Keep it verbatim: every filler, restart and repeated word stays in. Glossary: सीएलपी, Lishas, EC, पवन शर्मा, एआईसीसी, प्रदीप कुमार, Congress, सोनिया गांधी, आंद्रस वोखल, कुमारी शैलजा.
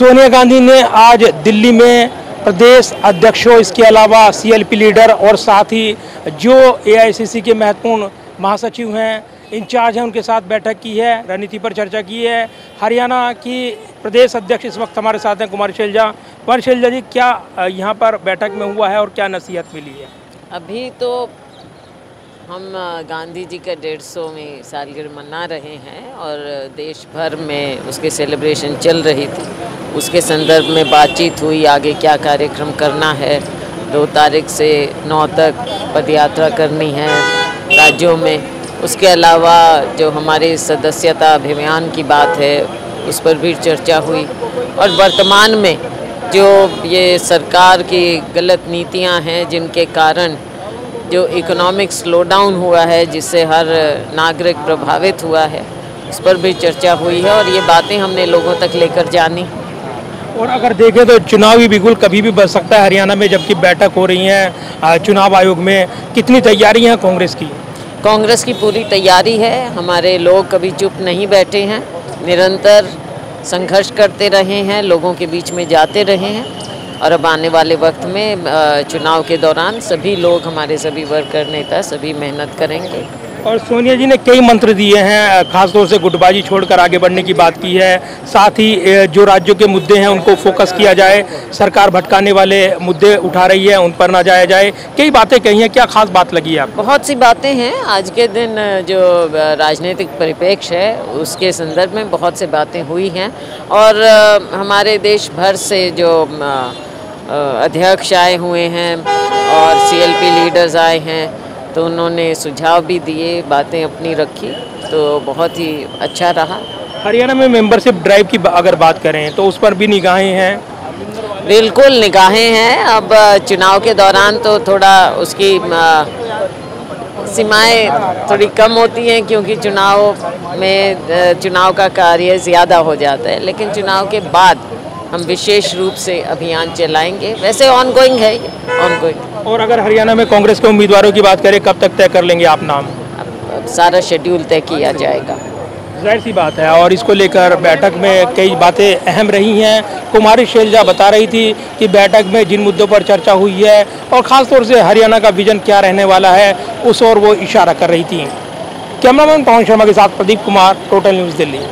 सोनिया गांधी ने आज दिल्ली में प्रदेश अध्यक्षों, इसके अलावा सीएलपी लीडर और साथ ही जो एआईसीसी के महत्वपूर्ण महासचिव हैं, इंचार्ज हैं, उनके साथ बैठक की है, रणनीति पर चर्चा की है। हरियाणा की प्रदेश अध्यक्ष इस वक्त हमारे साथ हैं कुमारी शैलजा। कुमारी शैलजा जी, क्या यहाँ पर बैठक में हुआ है और क्या नसीहत मिली है? अभी तो हम गांधी जी का डेढ़ सौवीं सालगिरह मना रहे हैं और देश भर में उसके सेलिब्रेशन चल रही थी। उसके संदर्भ में बातचीत हुई, आगे क्या कार्यक्रम करना है। दो तारीख से नौ तक पदयात्रा करनी है राज्यों में। उसके अलावा जो हमारी सदस्यता अभियान की बात है, उस पर भी चर्चा हुई। और वर्तमान में जो ये सरकार की गलत नीतियां हैं, जिनके कारण जो इकोनॉमिक स्लो डाउन हुआ है, जिससे हर नागरिक प्रभावित हुआ है, उस पर भी चर्चा हुई है और ये बातें हमने लोगों तक लेकर जानी। और अगर देखें तो चुनावी बिगुल कभी भी बज सकता है हरियाणा में, जबकि बैठक हो रही है चुनाव आयोग में। कितनी तैयारी है कांग्रेस की? कांग्रेस की पूरी तैयारी है। हमारे लोग कभी चुप नहीं बैठे हैं, निरंतर संघर्ष करते रहे हैं, लोगों के बीच में जाते रहे हैं। और अब आने वाले वक्त में चुनाव के दौरान सभी लोग, हमारे सभी वर्कर, नेता सभी मेहनत करेंगे। और सोनिया जी ने कई मंत्र दिए हैं, खासतौर से गुटबाजी छोड़कर आगे बढ़ने की बात की है। साथ ही जो राज्यों के मुद्दे हैं उनको फोकस किया जाए, सरकार भटकाने वाले मुद्दे उठा रही है उन पर ना जाया जाए, कई बातें कही हैं। क्या खास बात लगी है आपको? बहुत सी बातें हैं। आज के दिन जो राजनीतिक परिप्रेक्ष्य है उसके संदर्भ में बहुत सी बातें हुई हैं। और हमारे देश भर से जो अध्यक्ष आए हुए हैं और सीएलपी लीडर्स आए हैं, तो उन्होंने सुझाव भी दिए, बातें अपनी रखी, तो बहुत ही अच्छा रहा। हरियाणा में मेंबरशिप ड्राइव की अगर बात करें तो उस पर भी निगाहें हैं। बिल्कुल निगाहें हैं। अब चुनाव के दौरान तो थोड़ा उसकी सीमाएं थोड़ी कम होती हैं, क्योंकि चुनाव में चुनाव का कार्य ज़्यादा हो जाता है। लेकिन चुनाव के बाद हम विशेष रूप से अभियान चलाएंगे। वैसे ऑनगोइंग है, ऑनगोइंग। और अगर हरियाणा में कांग्रेस के उम्मीदवारों की बात करें, कब तक तय कर लेंगे आप नाम? अब सारा शेड्यूल तय किया जाएगा, जाहिर सी बात है। और इसको लेकर बैठक में कई बातें अहम रही हैं। कुमारी शैलजा बता रही थी कि बैठक में जिन मुद्दों पर चर्चा हुई है और ख़ासतौर से हरियाणा का विजन क्या रहने वाला है, उस ओर वो इशारा कर रही थी। कैमरामैन पवन शर्मा के साथ प्रदीप कुमार, टोटल न्यूज़ दिल्ली।